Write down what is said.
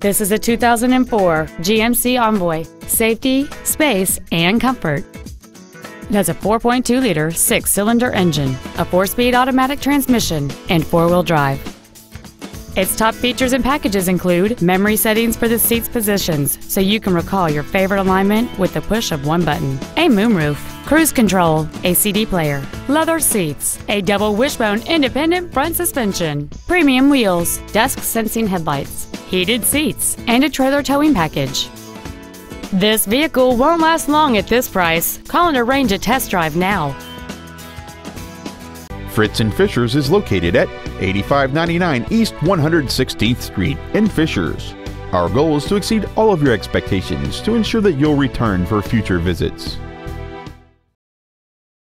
This is a 2004 GMC Envoy. Safety, space, and comfort. It has a 4.2-liter six-cylinder engine, a four-speed automatic transmission, and four-wheel drive. Its top features and packages include memory settings for the seat's positions, so you can recall your favorite alignment with the push of one button, a moonroof, cruise control, a CD player, leather seats, a double wishbone independent front suspension, premium wheels, dusk-sensing headlights, heated seats, and a trailer towing package. This vehicle won't last long at this price. Call and arrange a test drive now. Fritz and Fishers is located at 8599 East 116th Street in Fishers. Our goal is to exceed all of your expectations to ensure that you'll return for future visits.